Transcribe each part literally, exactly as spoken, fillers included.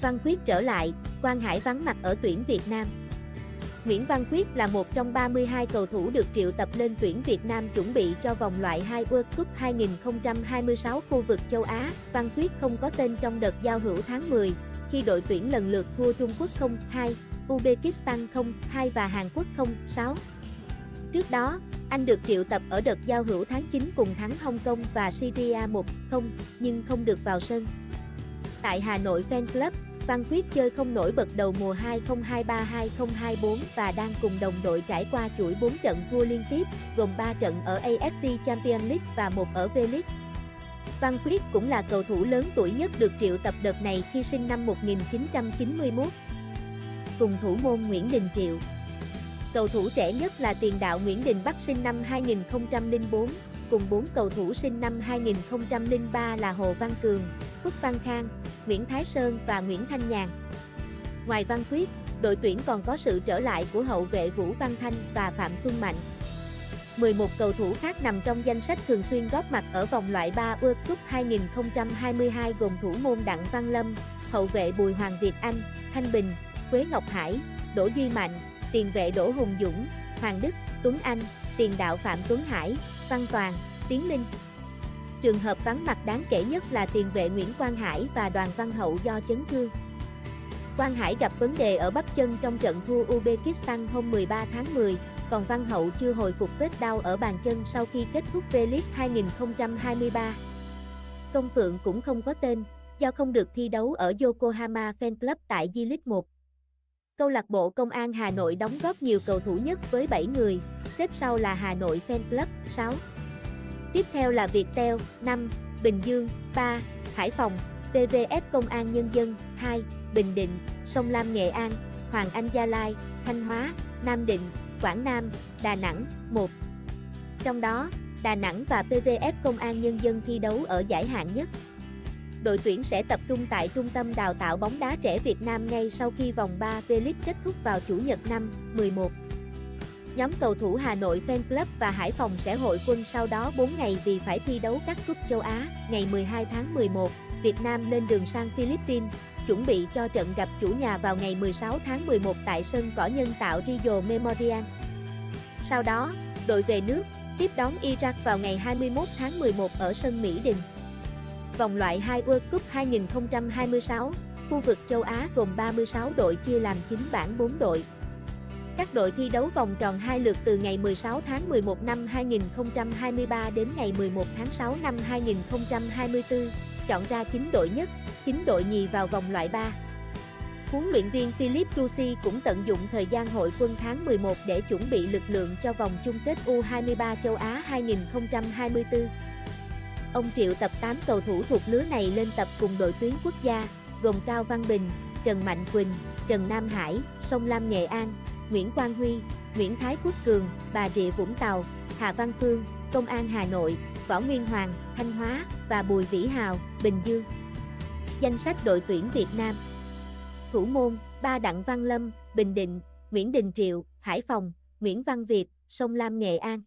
Văn Quyết trở lại, Quang Hải vắng mặt ở tuyển Việt Nam. Nguyễn Văn Quyết là một trong ba mươi hai cầu thủ được triệu tập lên tuyển Việt Nam chuẩn bị cho vòng loại hai World Cup hai không hai sáu khu vực châu Á. Văn Quyết không có tên trong đợt giao hữu tháng mười, khi đội tuyển lần lượt thua Trung Quốc không hai, Uzbekistan không hai và Hàn Quốc không sáu. Trước đó, anh được triệu tập ở đợt giao hữu tháng chín cùng thắng Hong Kong và Syria một không, nhưng không được vào sân. Tại Hà Nội Fan Club, Văn Quyết chơi không nổi bật đầu mùa hai không hai ba hai không hai bốn và đang cùng đồng đội trải qua chuỗi bốn trận thua liên tiếp, gồm ba trận ở a ép xê Champions League và một ở V-League. Văn Quyết cũng là cầu thủ lớn tuổi nhất được triệu tập đợt này khi sinh năm một nghìn chín trăm chín mươi mốt. Cùng thủ môn Nguyễn Đình Triệu. Cầu thủ trẻ nhất là tiền đạo Nguyễn Đình Bắc sinh năm hai nghìn không trăm lẻ bốn, cùng bốn cầu thủ sinh năm hai nghìn không trăm lẻ ba là Hồ Văn Cường, Quốc Văn Khang, Nguyễn Thái Sơn và Nguyễn Thanh Nhàn. Ngoài Văn Quyết, đội tuyển còn có sự trở lại của hậu vệ Vũ Văn Thanh và Phạm Xuân Mạnh. mười một cầu thủ khác nằm trong danh sách thường xuyên góp mặt ở vòng loại ba World Cup hai không hai hai gồm thủ môn Đặng Văn Lâm, hậu vệ Bùi Hoàng Việt Anh, Thanh Bình, Quế Ngọc Hải, Đỗ Duy Mạnh, tiền vệ Đỗ Hùng Dũng, Hoàng Đức, Tuấn Anh, tiền đạo Phạm Tuấn Hải, Văn Toàn, Tiến Linh. Trường hợp vắng mặt đáng kể nhất là tiền vệ Nguyễn Quang Hải và Đoàn Văn Hậu do chấn thương. Quang Hải gặp vấn đề ở bắp chân trong trận thua Uzbekistan hôm mười ba tháng mười, còn Văn Hậu chưa hồi phục vết đau ở bàn chân sau khi kết thúc V-League hai không hai ba. Công Phượng cũng không có tên, do không được thi đấu ở Yokohama Fan Club tại J-League một. Câu lạc bộ Công an Hà Nội đóng góp nhiều cầu thủ nhất với bảy người, xếp sau là Hà Nội Fan Club sáu. Tiếp theo là Viettel năm, Bình Dương ba, Hải Phòng, pê vê ép Công an Nhân dân hai, Bình Định, Sông Lam Nghệ An, Hoàng Anh Gia Lai, Thanh Hóa, Nam Định, Quảng Nam, Đà Nẵng một. Trong đó, Đà Nẵng và pê vê ép Công an Nhân dân thi đấu ở giải hạng nhất. Đội tuyển sẽ tập trung tại Trung tâm Đào tạo bóng đá trẻ Việt Nam ngay sau khi vòng ba V-League kết thúc vào Chủ nhật năm mười một. Nhóm cầu thủ Hà Nội Fan Club và Hải Phòng sẽ hội quân sau đó bốn ngày vì phải thi đấu các cúp châu Á. Ngày mười hai tháng mười một, Việt Nam lên đường sang Philippines, chuẩn bị cho trận gặp chủ nhà vào ngày mười sáu tháng mười một tại sân cỏ nhân tạo Rio Memorial. Sau đó, đội về nước, tiếp đón Iraq vào ngày hai mươi mốt tháng mười một ở sân Mỹ Đình. Vòng loại hai World Cup hai không hai sáu, khu vực châu Á gồm ba mươi sáu đội chia làm chín bảng bốn đội. Các đội thi đấu vòng tròn hai lượt từ ngày mười sáu tháng mười một năm hai nghìn không trăm hai mươi ba đến ngày mười một tháng sáu năm hai nghìn không trăm hai mươi tư, chọn ra chín đội nhất, chín đội nhì vào vòng loại ba. Huấn luyện viên Philip Rossi cũng tận dụng thời gian hội quân tháng mười một để chuẩn bị lực lượng cho vòng chung kết U hai mươi ba châu Á hai nghìn không trăm hai mươi tư. Ông triệu tập tám cầu thủ thuộc lứa này lên tập cùng đội tuyển quốc gia, gồm Cao Văn Bình, Trần Mạnh Quỳnh, Trần Nam Hải, Sông Lam Nghệ An, Nguyễn Quang Huy, Nguyễn Thái Quốc Cường, Bà Rịa Vũng Tàu, Hà Văn Phương, Công an Hà Nội, Võ Nguyên Hoàng, Thanh Hóa và Bùi Vĩ Hào, Bình Dương. Danh sách đội tuyển Việt Nam. Thủ môn: ba Đặng Văn Lâm, Bình Định, Nguyễn Đình Triệu, Hải Phòng, Nguyễn Văn Việt, Sông Lam Nghệ An.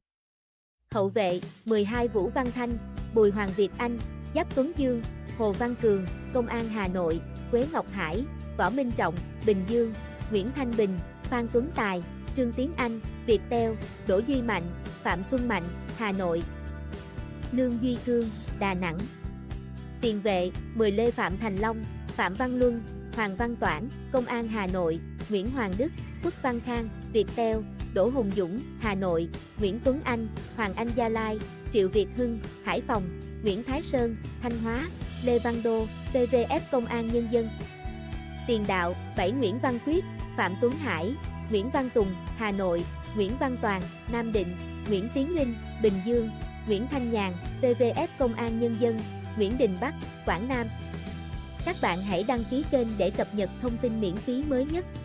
Hậu vệ: mười hai Vũ Văn Thanh, Bùi Hoàng Việt Anh, Giáp Tuấn Dương, Hồ Văn Cường, Công an Hà Nội, Quế Ngọc Hải, Võ Minh Trọng, Bình Dương, Nguyễn Thanh Bình, Phan Tuấn Tài, Trương Tiến Anh, Viettel, Đỗ Duy Mạnh, Phạm Xuân Mạnh, Hà Nội. Lương Duy Cương, Đà Nẵng. Tiền vệ: mười Lê Phạm Thành Long, Phạm Văn Luân, Hoàng Văn Toản, Công an Hà Nội, Nguyễn Hoàng Đức, Quốc Văn Khang, Viettel, Đỗ Hùng Dũng, Hà Nội, Nguyễn Tuấn Anh, Hoàng Anh Gia Lai, Triệu Việt Hưng, Hải Phòng, Nguyễn Thái Sơn, Thanh Hóa, Lê Văn Đô, pê vê ép Công an Nhân dân. Tiền đạo: bảy Nguyễn Văn Quyết, Phạm Tuấn Hải, Nguyễn Văn Tùng, Hà Nội, Nguyễn Văn Toàn, Nam Định, Nguyễn Tiến Linh, Bình Dương, Nguyễn Thanh Nhàn, pê vê ép Công an Nhân dân, Nguyễn Đình Bắc, Quảng Nam. Các bạn hãy đăng ký kênh để cập nhật thông tin miễn phí mới nhất.